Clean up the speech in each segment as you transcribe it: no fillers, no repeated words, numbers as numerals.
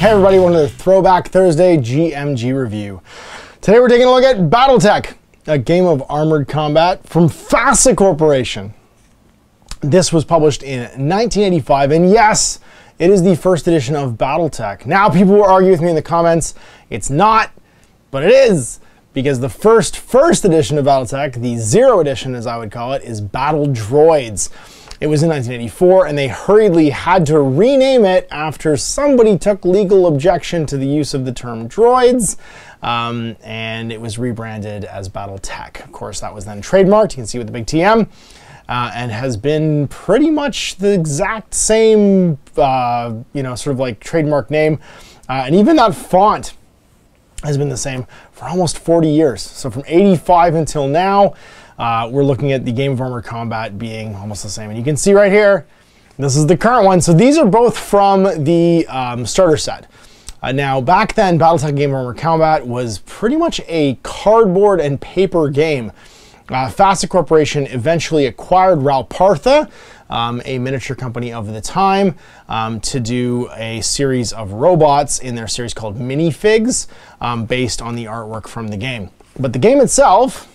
Hey everybody, welcome to the Throwback Thursday GMG review. Today we're taking a look at Battletech, a game of armored combat from FASA Corporation. This was published in 1985, and yes, it is the first edition of Battletech. Now people will argue with me in the comments, it's not, but it is, because the first edition of Battletech, the zero edition as I would call it, is Battle Droids. It was in 1984, and they hurriedly had to rename it after somebody took legal objection to the use of the term droids, and it was rebranded as Battletech. Of course, that was then trademarked, you can see with the big TM, and has been pretty much the exact same, sort of like trademark name, and even that font has been the same for almost 40 years. So from 85 until now, we're looking at the game of armored combat being almost the same. And you can see right here, this is the current one. So these are both from the starter set. Now, back then, Battletech Game of Armored Combat was pretty much a cardboard and paper game. FASA Corporation eventually acquired Ral Partha, a miniature company of the time, to do a series of robots in their series called Minifigs, based on the artwork from the game. But the game itself,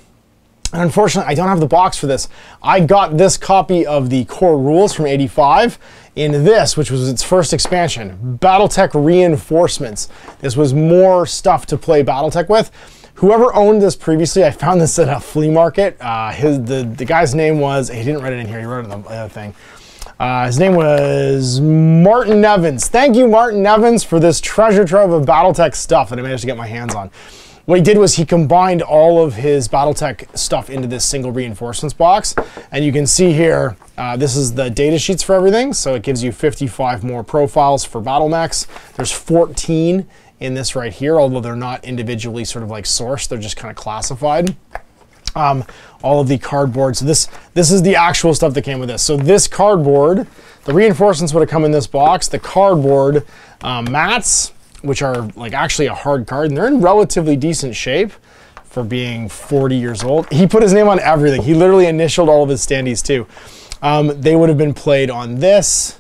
and unfortunately I don't have the box for this, I got this copy of the core rules from 85 in this, which was its first expansion, Battletech Reinforcements. This was more stuff to play Battletech with. Whoever owned this previously, I found this at a flea market. The guy's name was, he didn't write it in here, he wrote it on the other thing. His name was Martin Nevins. Thank you, Martin Nevins, for this treasure trove of Battletech stuff that I managed to get my hands on. What he did was he combined all of his Battletech stuff into this single reinforcements box. And you can see here, this is the data sheets for everything. So it gives you 55 more profiles for battle mechs. There's 14 in this right here, although they're not individually sort of like sourced, they're just kind of classified. All of the cardboard, so this is the actual stuff that came with this. So this cardboard, the reinforcements would have come in this box, the cardboard mats, which are like actually a hard card, and they're in relatively decent shape for being 40 years old. He put his name on everything. He literally initialed all of his standees too. They would have been played on this,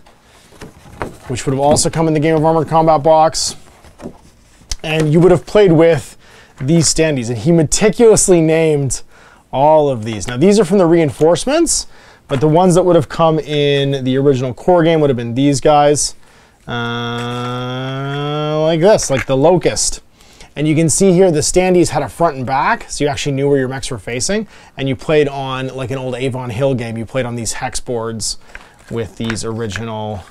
which would have also come in the Game of Armored Combat box. And you would have played with these standees, and he meticulously named all of these. Now these are from the reinforcements, but the ones that would have come in the original core game would have been these guys, like this, like the Locust. And you can see here the standees had a front and back, so you actually knew where your mechs were facing, and you played on, like an old Avon Hill game, you played on these hex boards with these original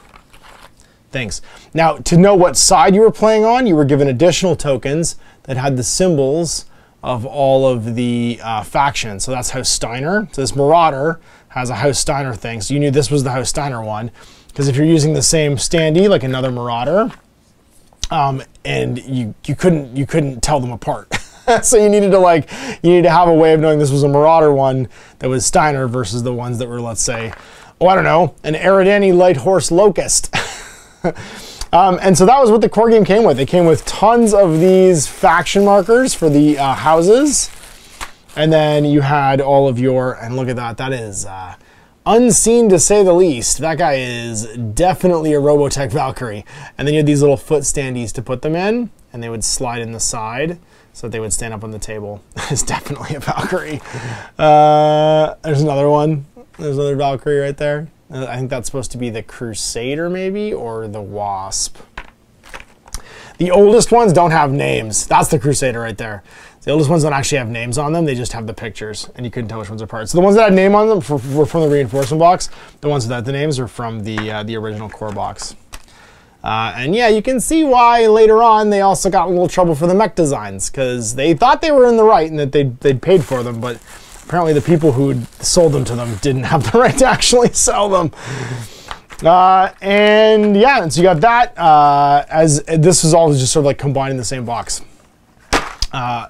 things. Now, to know what side you were playing on, you were given additional tokens that had the symbols of all of the factions. So that's House Steiner. So this Marauder has a House Steiner thing, so you knew this was the House Steiner one, because if you're using the same standee, like another Marauder, and you couldn't tell them apart. So you needed to have a way of knowing this was a Marauder one that was Steiner versus the ones that were, let's say, oh, I don't know, an Eridani Light Horse Locust. And so that was what the core game came with. It came with tons of these faction markers for the houses, and then you had all of your, and look at that, that is unseen to say the least. That guy is definitely a Robotech Valkyrie. And then you had these little foot standees to put them in, and they would slide in the side so that they would stand up on the table. It's definitely a Valkyrie. There's another one. There's another Valkyrie right there. I think that's supposed to be the Crusader, maybe, or the Wasp. The oldest ones don't have names. That's the Crusader right there. The oldest ones don't actually have names on them, they just have the pictures, and you couldn't tell which ones are apart. So the ones that had name on them were from the reinforcement box. The ones without the names are from the original core box. And yeah, you can see why later on they also got in a little trouble for the mech designs, because they thought they were in the right and that they'd paid for them, but apparently the people who sold them to them didn't have the right to actually sell them. And yeah, and so you got that, as this was all just sort of like combined in the same box.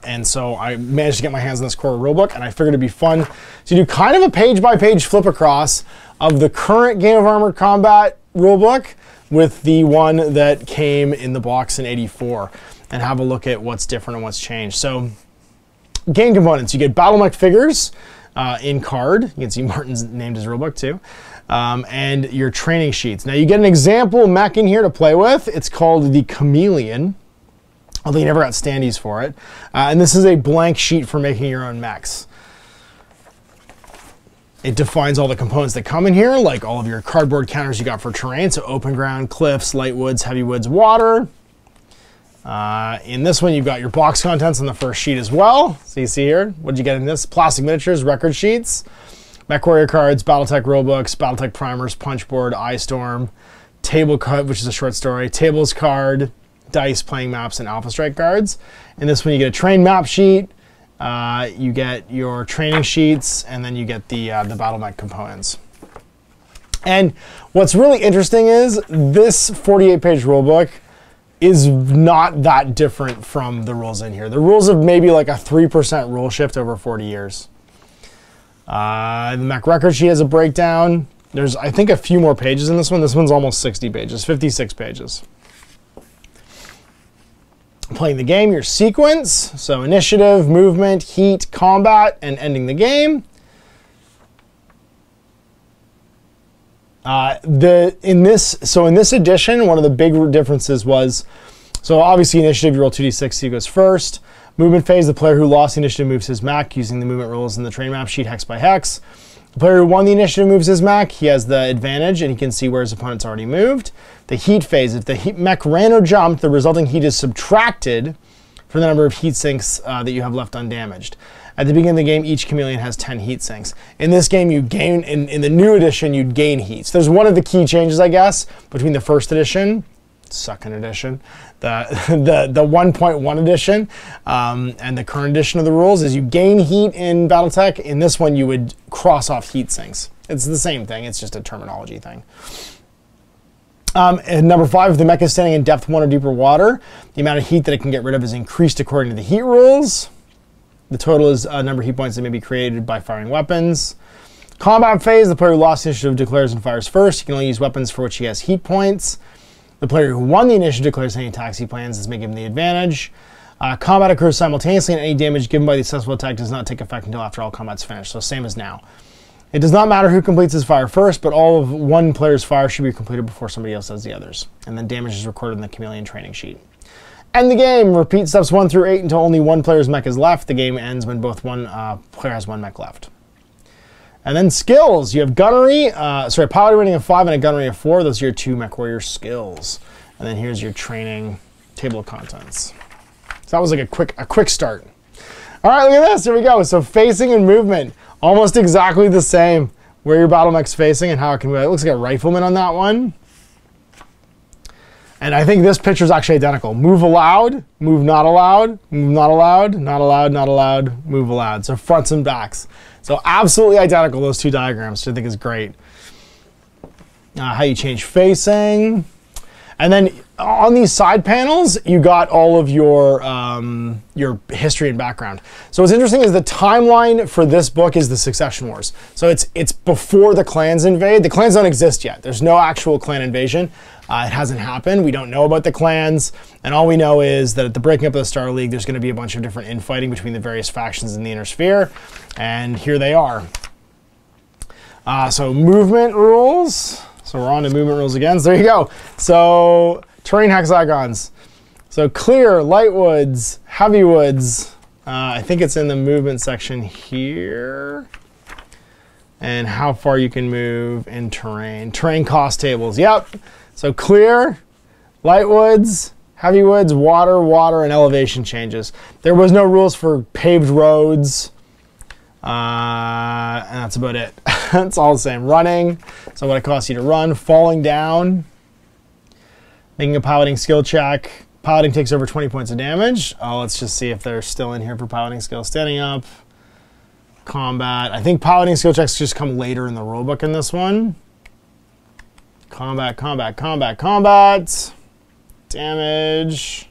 And so I managed to get my hands on this core rulebook, and I figured it'd be fun to do kind of a page-by-page flip across of the current Game of Armored Combat rulebook with the one that came in the box in 84, and have a look at what's different and what's changed. So, game components, you get battle mech figures in card. You can see Martin's named his rulebook too. and your training sheets. Now you get an example mech in here to play with. It's called the Chameleon, although you never got standees for it. And this is a blank sheet for making your own mechs. It defines all the components that come in here, like all of your cardboard counters you got for terrain, so open ground, cliffs, light woods, heavy woods, water. In this one, you've got your box contents on the first sheet as well. So you see here, what'd you get in this? Plastic miniatures, record sheets, MechWarrior cards, Battletech rulebooks, Battletech primers, punchboard, Eye Storm, table cut, which is a short story, tables card, dice, playing maps, and Alpha Strike cards. In this one, you get a train map sheet. You get your training sheets, and then you get the battle mech components. And what's really interesting is this 48-page rulebook is not that different from the rules in here. The rules have maybe like a 3% rule shift over 40 years. The mech record sheet has a breakdown. There's, I think, a few more pages in this one. This one's almost 60 pages, 56 pages. Playing the game, your sequence, so initiative, movement, heat, combat, and ending the game. In this edition, one of the big differences was, so obviously initiative, you roll 2d6, so he goes first. Movement phase, the player who lost the initiative moves his mech using the movement rules in the train map sheet, hex by hex. The player who won the initiative moves his mech. He has the advantage, and he can see where his opponent's already moved. The heat phase, if the mech ran or jumped, the resulting heat is subtracted from the number of heat sinks that you have left undamaged. At the beginning of the game, each Chameleon has 10 heat sinks. In this game, you gain, in the new edition, you'd gain heats. There's one of the key changes, I guess, between the first edition, second edition, the 1.1 edition, and the current edition of the rules is you gain heat in Battletech. In this one, you would cross off heat sinks. It's the same thing. It's just a terminology thing. And number 5, if the mech is standing in depth 1 or deeper water, the amount of heat that it can get rid of is increased according to the heat rules. The total is a number of heat points that may be created by firing weapons. Combat phase, the player who lost the initiative declares and fires first. He can only use weapons for which he has heat points. The player who won the initiative declares any attacks he plans, is making him the advantage. Combat occurs simultaneously, and any damage given by the successful attack does not take effect until after all combat's finished, so same as now. It does not matter who completes his fire first, but all of one player's fire should be completed before somebody else does the others. And then damage is recorded in the Chameleon training sheet. End the game. Repeat steps 1 through 8 until only one player's mech is left. The game ends when one player has one mech left. And then skills. You have gunnery, sorry, pilot rating of 5 and a gunnery of 4. Those are your 2 MechWarrior skills. And then here's your training table of contents. So that was like a quick start. All right, look at this. Here we go. So facing and movement. Almost exactly the same, where your battle mech's facing and how it can move. It looks like a rifleman on that one. And I think this picture is actually identical. Move allowed, move not allowed, move not allowed, not allowed, not allowed, move allowed. So fronts and backs. So absolutely identical, those two diagrams, which I think is great. How you change facing. And then on these side panels, you got all of your history and background. So what's interesting is the timeline for this book is the Succession Wars. So it's before the clans invade. The clans don't exist yet. There's no actual clan invasion. It hasn't happened. We don't know about the clans. And all we know is that at the breaking up of the Star League, there's going to be a bunch of different infighting between the various factions in the Inner Sphere. And here they are. So movement rules. So we're on to movement rules again. So there you go. So terrain hexagons. So clear, light woods, heavy woods. I think it's in the movement section here. And how far you can move in terrain. Terrain cost tables, yep. So clear, light woods, heavy woods, water, and elevation changes. There was no rules for paved roads. And that's about it. It's all the same. Running, so what it costs you to run. Falling down, making a piloting skill check. Piloting takes over 20 points of damage. Oh, let's just see if they're still in here for piloting skill. Standing up, combat. I think piloting skill checks just come later in the rulebook in this one. Combat. Damage.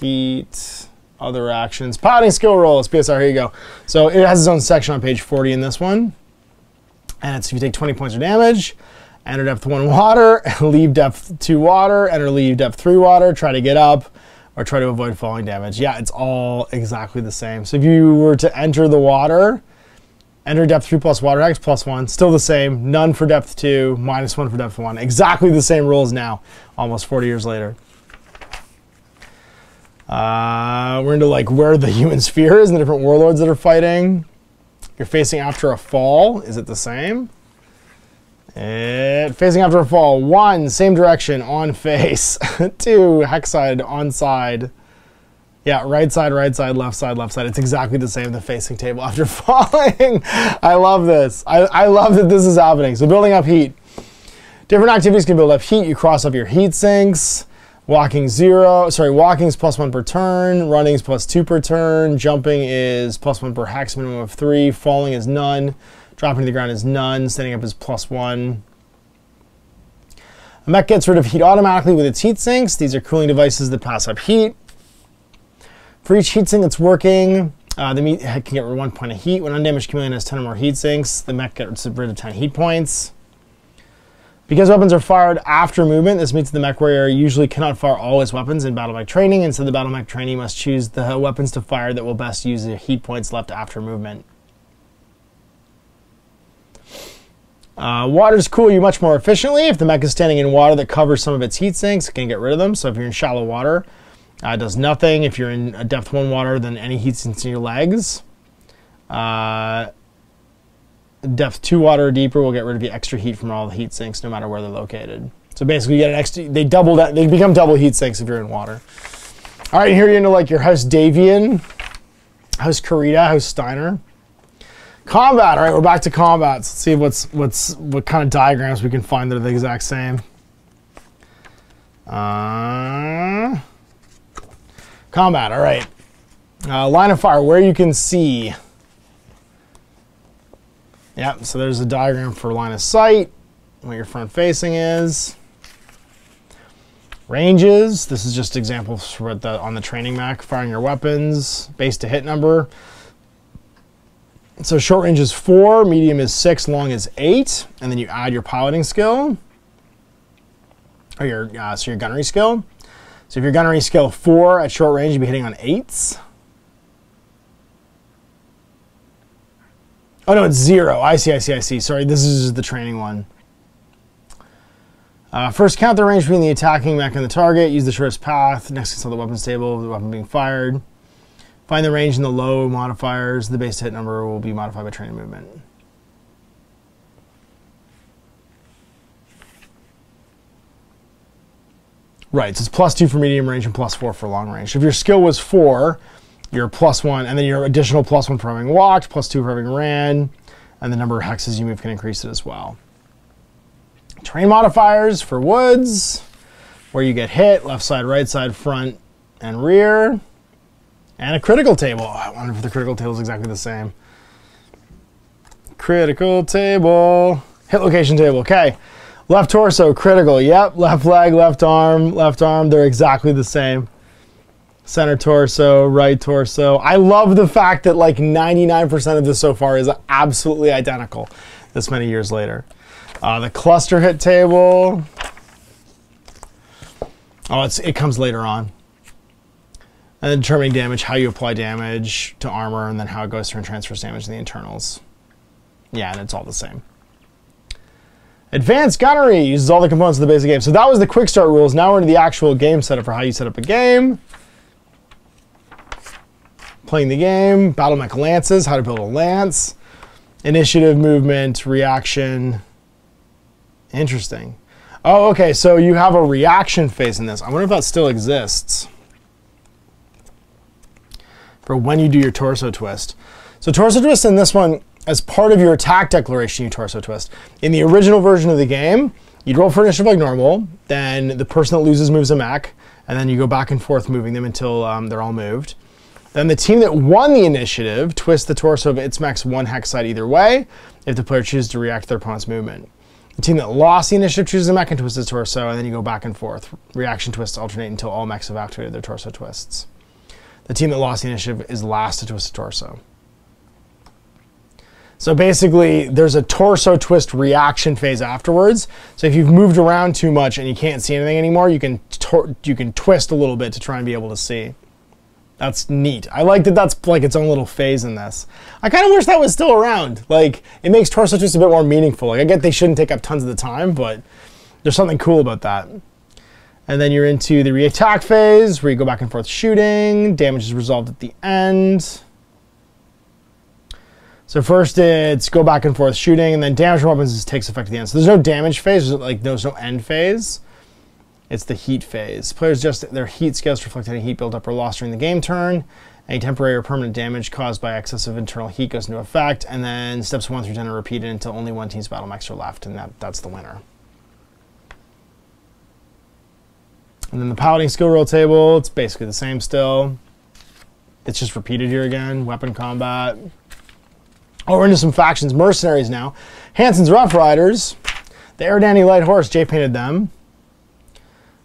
Heat. Other actions. Piloting skill rolls, PSR, here you go. So it has its own section on page 40 in this one. And it's if you take 20 points of damage, enter depth 1 water, leave depth 2 water, enter leave depth 3 water, try to get up, or try to avoid falling damage. Yeah, it's all exactly the same. So if you were to enter the water, Enter depth 3 plus water X plus 1. Still the same. None for depth 2. Minus 1 for depth 1. Exactly the same rules now, almost 40 years later. We're into like where the human sphere is and the different warlords that are fighting. You're facing after a fall. Is it the same? Facing after a fall. 1, same direction, on face. 2, hex side, on side. Yeah, right side, left side, left side. It's exactly the same, the facing table after falling. I love this. I love that this is happening. So building up heat. Different activities can build up heat. You cross up your heat sinks. Walking is plus 1 per turn. Running is plus 2 per turn. Jumping is plus 1 per hex, minimum of 3. Falling is none. Dropping to the ground is none. Standing up is plus 1. A mech gets rid of heat automatically with its heat sinks. These are cooling devices that pass up heat. For each heatsink that's working, the mech can get rid of 1 point of heat. When undamaged Chameleon has 10 or more heatsinks, the mech gets rid of 10 heat points. Because weapons are fired after movement, this means the mech warrior usually cannot fire all his weapons in battle mech training, and so the battle mech trainee must choose the weapons to fire that will best use the heat points left after movement. Water's cool you much more efficiently. If the mech is standing in water that covers some of its heatsinks, it can get rid of them. So if you're in shallow water, it does nothing. If you're in a depth 1 water, then any heat sinks in your legs. Depth 2 water or deeper will get rid of the extra heat from all the heat sinks, no matter where they're located. So basically, you get an extra. They become double heat sinks if you're in water. All right, here you're into like your House Davian, House Corita, House Steiner. Combat. All right, we're back to combat. So let's see what kind of diagrams we can find that are the exact same. Combat, all right. Line of fire, where you can see. Yep, so there's a diagram for line of sight, what your front facing is. Ranges, this is just examples for on the training mech, firing your weapons, base to hit number. So short range is 4, medium is 6, long is 8, and then you add your piloting skill, or your gunnery skill. So if your gunnery skill 4 at short range, you'll be hitting on 8s. Oh no, it's 0. I see. Sorry, this is the training one. First, count the range between the attacking mech and the target. Use the shortest path. Next, consult the weapons table of the weapon being fired. Find the range in the low modifiers. The base hit number will be modified by training movement. Right, so it's plus 2 for medium range and plus 4 for long range. If your skill was 4, you're plus 1, and then your additional plus 1 for having walked, plus 2 for having ran, and the number of hexes you move can increase it as well. Terrain modifiers for woods, where you get hit, left side, right side, front, and rear, and a critical table. I wonder if the critical table is exactly the same. Critical table, hit location table, okay. Left torso, critical, yep. Left leg, left arm, they're exactly the same. Center torso, right torso. I love the fact that like 99% of this so far is absolutely identical this many years later. The cluster hit table. Oh, it comes later on. And then determining damage, how you apply damage to armor, and then how it goes through and transfers damage to the internals. Yeah, and it's all the same. Advanced gunnery uses all the components of the basic game. So that was the quick start rules. Now we're into the actual game setup for how you set up a game. Playing the game, battle mech lances, how to build a lance, initiative, movement, reaction. Interesting. Oh, okay, so you have a reaction phase in this. I wonder if that still exists for when you do your torso twist. So torso twist in this one, as part of your attack declaration, you torso twist. In the original version of the game, you'd roll for initiative like normal, then the person that loses moves a mech, and then you go back and forth moving them until they're all moved. Then the team that won the initiative twists the torso of its mech's 1 hex side either way, if the player chooses to react to their opponent's movement. The team that lost the initiative chooses a mech and twists its torso, and then you go back and forth. Reaction twists alternate until all mechs have activated their torso twists. The team that lost the initiative is last to twist the torso. So basically, there's a torso twist reaction phase afterwards. So if you've moved around too much and you can't see anything anymore, you can twist a little bit to try and be able to see. That's neat. I like that that's like its own little phase in this. I kind of wish that was still around. Like, it makes torso twists a bit more meaningful. Like, I get they shouldn't take up tons of the time, but there's something cool about that. And then you're into the re-attack phase, where you go back and forth shooting. Damage is resolved at the end. So first it's go back and forth shooting, and then damage from weapons takes effect at the end. So there's no damage phase, like there's no end phase. It's the heat phase. Players adjust their heat scales reflect any heat built up or lost during the game turn. Any temporary or permanent damage caused by excessive internal heat goes into effect, and then steps 1 through 10 are repeated until only one team's battle mechs are left, and that's the winner. And then the piloting skill roll table, it's basically the same still. It's just repeated here again, weapon combat. Oh, we're into some factions, mercenaries now. Hansen's Rough Riders, the Eridani Light Horse, Jay painted them.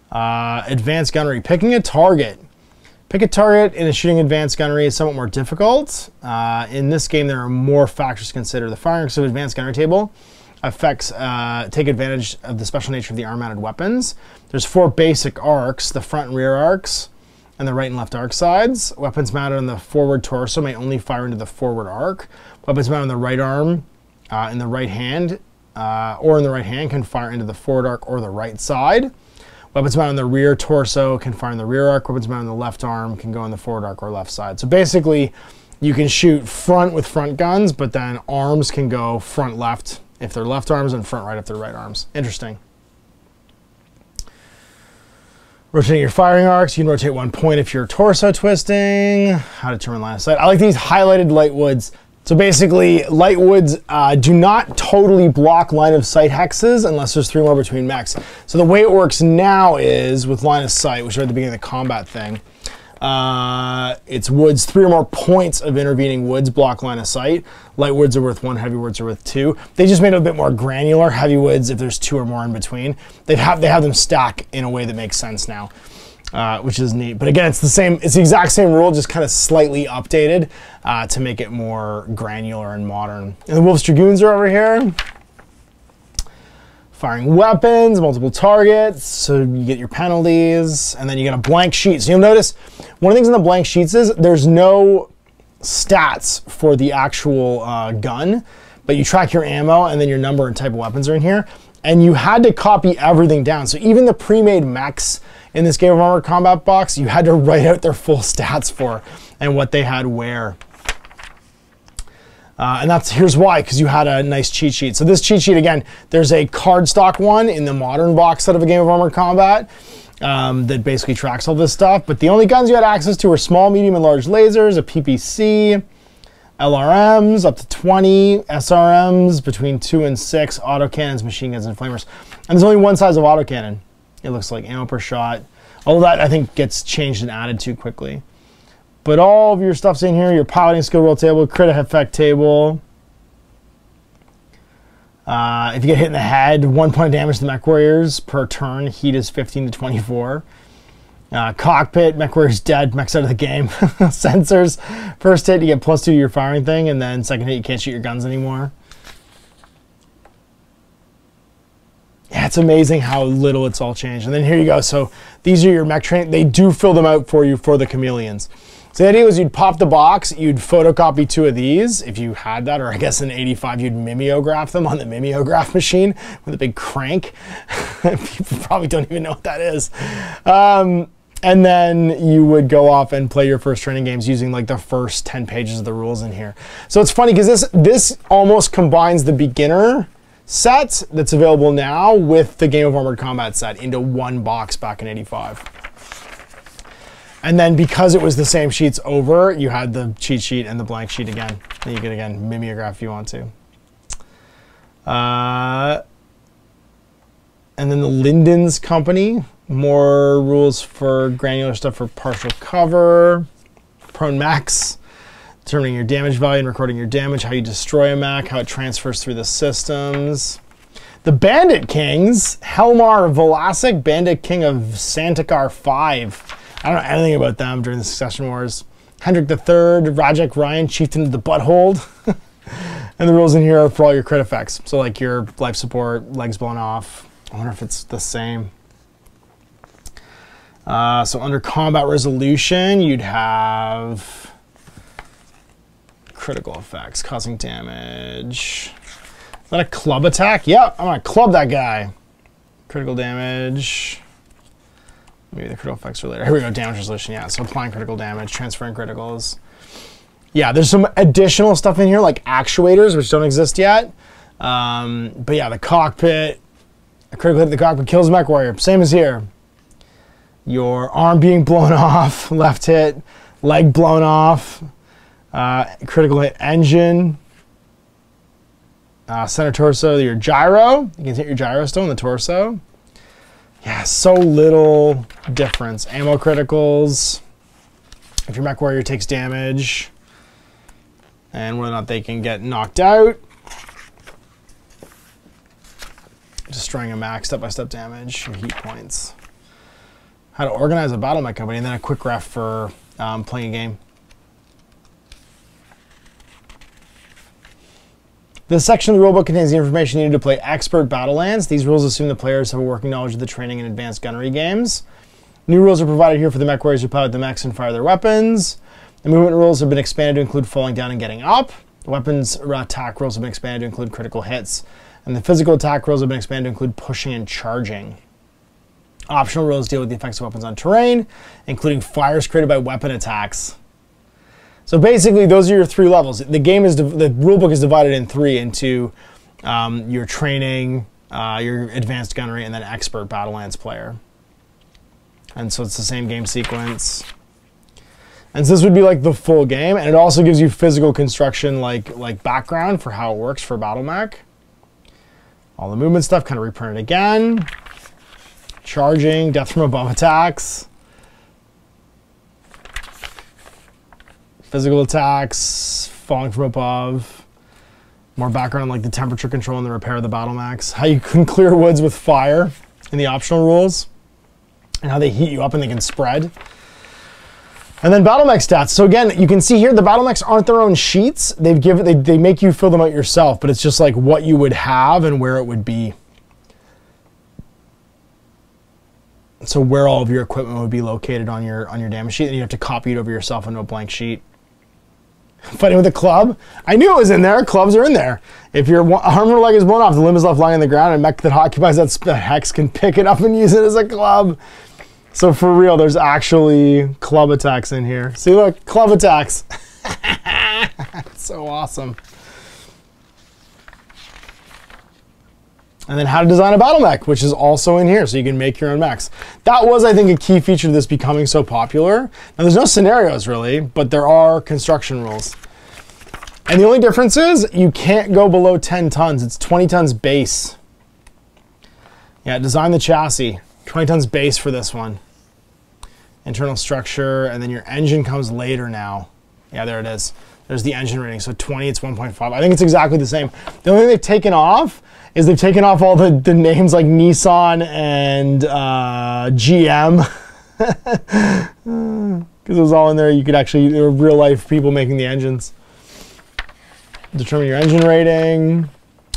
Advanced gunnery, picking a target. Pick a target in a shooting advanced gunnery is somewhat more difficult. In this game, there are more factors to consider. The firing of advanced gunnery table affects, take advantage of the special nature of the arm-mounted weapons. There's 4 basic arcs, the front and rear arcs, and the right and left arc sides. Weapons mounted on the forward torso may only fire into the forward arc. Weapons mounted on the right arm in the right hand, or in the right hand, can fire into the forward arc or the right side. Weapons mounted on the rear torso can fire in the rear arc. Weapons mounted on the left arm can go on the forward arc or left side. So basically, you can shoot front with front guns, but then arms can go front left if they're left arms and front right if they're right arms. Interesting. Rotate your firing arcs. You can rotate 1 point if you're torso twisting. How to determine line of sight. I like these highlighted light woods. So basically, light woods do not totally block line of sight hexes unless there's 3 more between mechs. So the way it works now is with line of sight, which are at the beginning of the combat thing. It's woods, 3 or more points of intervening woods block line of sight. Light woods are worth 1, heavy woods are worth 2. They just made it a bit more granular. Heavy woods, if there's 2 or more in between, they have them stack in a way that makes sense now. Which is neat, but again, it's the same. It's the exact same rule, just kind of slightly updated to make it more granular and modern. And the Wolf's Dragoons are over here, firing weapons, multiple targets, so you get your penalties, and then you get a blank sheet. So you'll notice one of the things in the blank sheets is there's no stats for the actual gun, but you track your ammo, and then your number and type of weapons are in here. And you had to copy everything down. So even the pre-made mechs in this Game of Armored Combat box, you had to write out their full stats for and what they had where. And here's why, because you had a nice cheat sheet. So this cheat sheet, again, there's a cardstock one in the modern box set of a Game of Armored Combat that basically tracks all this stuff. But the only guns you had access to were small, medium, and large lasers, a PPC, LRMs up to 20, SRMs between 2 and 6, autocannons, machine guns, and flamers. And there's only one size of autocannon. It looks like ammo per shot. All that, I think, gets changed and added to quickly. But all of your stuff's in here, your piloting skill roll table, crit effect table. If you get hit in the head, 1 point of damage to the mech warriors per turn. Heat is 15 to 24. Cockpit, mech warrior's dead, mech's out of the game. Sensors, first hit you get +2 to your firing thing, and then second hit you can't shoot your guns anymore. Yeah, it's amazing how little it's all changed. And then here you go, so these are your mech train. They do fill them out for you for the chameleons. So the idea was you'd pop the box, you'd photocopy 2 of these, if you had that, or I guess in 85 you'd mimeograph them on the mimeograph machine with a big crank. People probably don't even know what that is. And then you would go off and play your first training games using like the first 10 pages of the rules in here. So it's funny because this almost combines the beginner set that's available now with the Game of Armored Combat set into one box back in 85. And then because it was the same sheets over, you had the cheat sheet and the blank sheet again. Then you could again mimeograph if you want to. And then the Linden's Company. More rules for granular stuff for partial cover, prone mechs, determining your damage value and recording your damage, how you destroy a mech, how it transfers through the systems. The Bandit Kings, Helmar Velasik, Bandit King of Santikar 5. I don't know anything about them during the Succession Wars. Hendrik III, Rajak Ryan, Chieftain of the Butthold. And the rules in here are for all your crit effects. So like your life support, legs blown off. I wonder if it's the same. So under combat resolution, you'd have critical effects, causing damage. Is that a club attack? Yep, I'm gonna club that guy. Critical damage. Maybe the critical effects are later. Here we go, damage resolution. Yeah, so applying critical damage, transferring criticals. Yeah, there's some additional stuff in here, like actuators, which don't exist yet. But yeah, the cockpit, a critical hit to the cockpit kills mech warrior, same as here. Your arm being blown off, left hit, leg blown off, critical hit engine, center torso, your gyro. You can hit your gyro still in the torso. Yeah, so little difference. Ammo criticals, if your mech warrior takes damage, and whether or not they can get knocked out. Destroying a mech, step-by-step damage, heat points. How to organize a battle mech company, and then a quick ref for playing a game. This section of the rulebook contains the information needed to play expert Battlelands. These rules assume the players have a working knowledge of the training and advanced gunnery games. New rules are provided here for the mech warriors who pilot the mechs and fire their weapons. The movement rules have been expanded to include falling down and getting up. The weapons attack rules have been expanded to include critical hits. And the physical attack rules have been expanded to include pushing and charging. Optional rules deal with the effects of weapons on terrain, including fires created by weapon attacks. So basically, those are your three levels. The game is, the rulebook is divided in three, into your training, your advanced gunnery, and then expert Battlelands player. And so it's the same game sequence. And so this would be like the full game, and it also gives you physical construction, like background for how it works for Battle Mech. All the movement stuff, kind of reprinted again. Charging, death from above attacks. Physical attacks, falling from above. More background like the temperature control and the repair of the battle mechs. How you can clear woods with fire in the optional rules. And how they heat you up and they can spread. And then battle mech stats. So again, you can see here the battle mechs aren't their own sheets. They've given, they make you fill them out yourself, but it's just like what you would have and where it would be. So where all of your equipment would be located on your damage sheet, and you have to copy it over yourself into a blank sheet. Fighting with a club. I knew it was in there. Clubs are in there. If your arm or leg is blown off, the limb is left lying on the ground, and mech that occupies that hex can pick it up and use it as a club. So for real, there's actually club attacks in here. See, look, club attacks. So awesome. And then how to design a battle mech, which is also in here, so you can make your own mechs. That was, I think, a key feature of this becoming so popular. Now, there's no scenarios, really, but there are construction rules. And the only difference is you can't go below 10 tons. It's 20 tons base. Yeah, design the chassis. 20 tons base for this one. Internal structure, and then your engine comes later now. Yeah, there it is. There's the engine rating, so 20, it's 1.5. I think it's exactly the same. The only thing they've taken off is they've taken off all the names like Nissan and GM. Because it was all in there. You could actually, there were real life people making the engines. Determine your engine rating,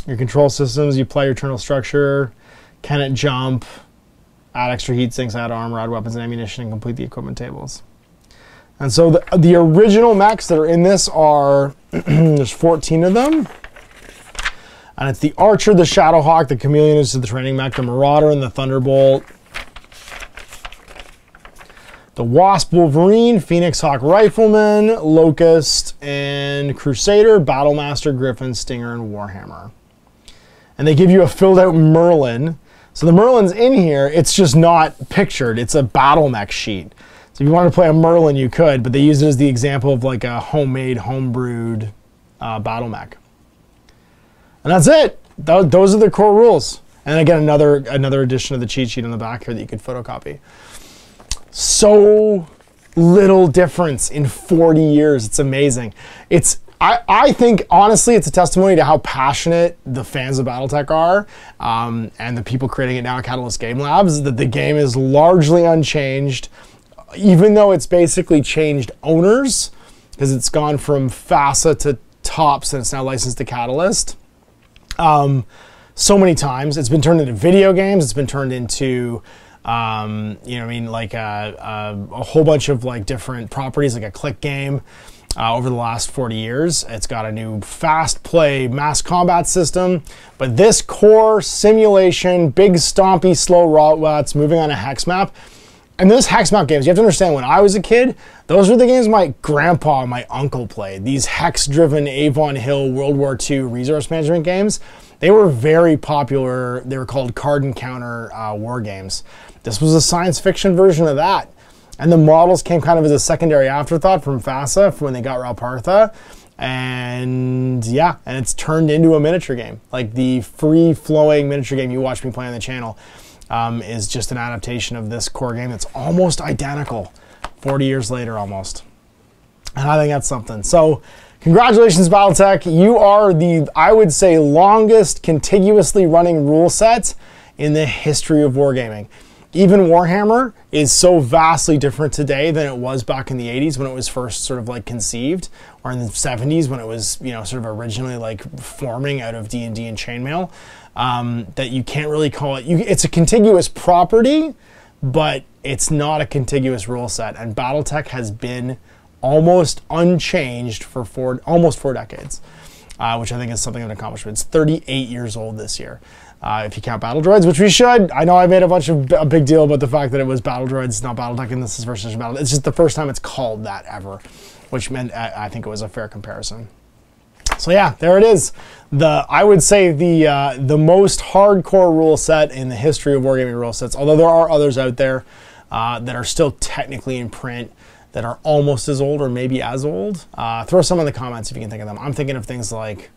your control systems, you apply your internal structure, can it jump, add extra heat sinks, add armor, add weapons and ammunition, and complete the equipment tables. And so the original mechs that are in this are, there's 14 of them. And it's the Archer, the Shadowhawk, the Chameleon is the training mech, the Marauder and the Thunderbolt. The Wasp, Wolverine, Phoenix Hawk, Rifleman, Locust and Crusader, Battlemaster, Griffin, Stinger and Warhammer. And they give you a filled out Merlin. So the Merlin's in here, it's just not pictured. It's a battle mech sheet. So if you wanted to play a Merlin, you could, but they use it as the example of like a homemade, homebrewed battle mech. And that's it. Those are the core rules. And again, another edition of the cheat sheet on the back here that you could photocopy. So little difference in 40 years. It's amazing. It's, I think, honestly, it's a testimony to how passionate the fans of Battletech are and the people creating it now at Catalyst Game Labs, that the game is largely unchanged, even though it's basically changed owners, because it's gone from FASA to Topps and it's now licensed to Catalyst. So many times. It's been turned into video games. It's been turned into you know what I mean, like a whole bunch of like different properties, like a click game. Over the last 40 years, it's got a new fast play mass combat system, but this core simulation, big stompy slow robots moving on a hex map. And those hex map games, you have to understand, when I was a kid, those were the games my grandpa and my uncle played. These hex driven Avon Hill World War II resource management games, they were very popular. They were called card and counter war games. This was a science fiction version of that. And the models came kind of as a secondary afterthought from FASA when they got Ral Partha. And yeah, and it's turned into a miniature game. Like the free-flowing miniature game you watch me play on the channel is just an adaptation of this core game. It's almost identical, 40 years later almost. And I think that's something. So congratulations, Battletech. You are the, I would say, longest contiguously running rule set in the history of wargaming. Even Warhammer is so vastly different today than it was back in the 80s when it was first sort of like conceived, or in the 70s when it was, you know, sort of originally like forming out of D&D and chainmail, that you can't really call it, it's a contiguous property, but it's not a contiguous rule set. And Battletech has been almost unchanged for almost four decades, which I think is something of an accomplishment. It's 38 years old this year. If you count Battle Droids, which we should. I know I made a big deal about the fact that it was Battle Droids, not Battletech, and this is First Edition Battle. It's just the first time it's called that ever, which meant I think it was a fair comparison. So yeah, there it is. I would say the most hardcore rule set in the history of wargaming rule sets, although there are others out there that are still technically in print that are almost as old or maybe as old. Throw some in the comments if you can think of them. I'm thinking of things like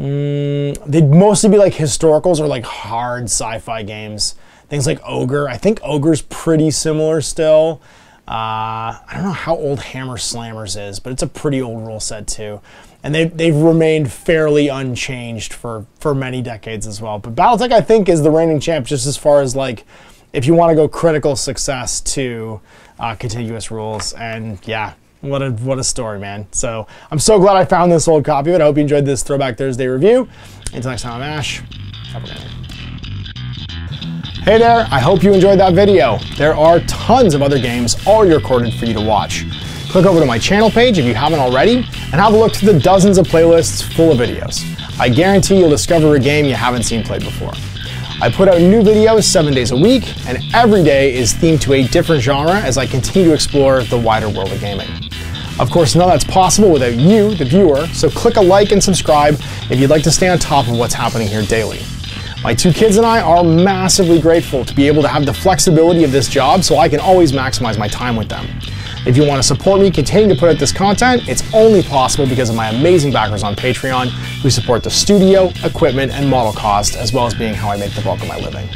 they'd mostly be like historicals or like hard sci-fi games. Things like Ogre. I think Ogre's pretty similar still. I don't know how old Hammer Slammers is, but it's a pretty old rule set too. And they've remained fairly unchanged for many decades as well. But Battletech, I think, is the reigning champ just as far as like if you want to go critical success to contiguous rules. And yeah. What a story, man. So I'm so glad I found this old copy of it. I hope you enjoyed this Throwback Thursday review. Until next time, I'm Ash. Hey there, I hope you enjoyed that video. There are tons of other games already recorded for you to watch. Click over to my channel page if you haven't already, and have a look through the dozens of playlists full of videos. I guarantee you'll discover a game you haven't seen played before. I put out new videos 7 days a week, and every day is themed to a different genre as I continue to explore the wider world of gaming. Of course, none of that's possible without you, the viewer, so click a like and subscribe if you'd like to stay on top of what's happening here daily. My two kids and I are massively grateful to be able to have the flexibility of this job so I can always maximize my time with them. If you want to support me continuing to put out this content, it's only possible because of my amazing backers on Patreon who support the studio, equipment, and model cost, as well as being how I make the bulk of my living.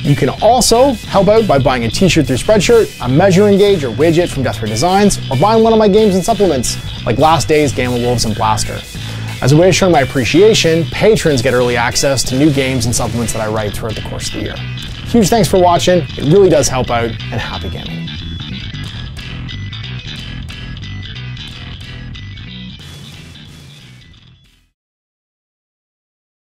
You can also help out by buying a t-shirt through Spreadshirt, a measuring gauge or widget from Death Ray Designs, or buying one of my games and supplements, like Last Days, Game of Wolves, and Blaster. As a way of showing my appreciation, patrons get early access to new games and supplements that I write throughout the course of the year. Huge thanks for watching, it really does help out, and happy gaming.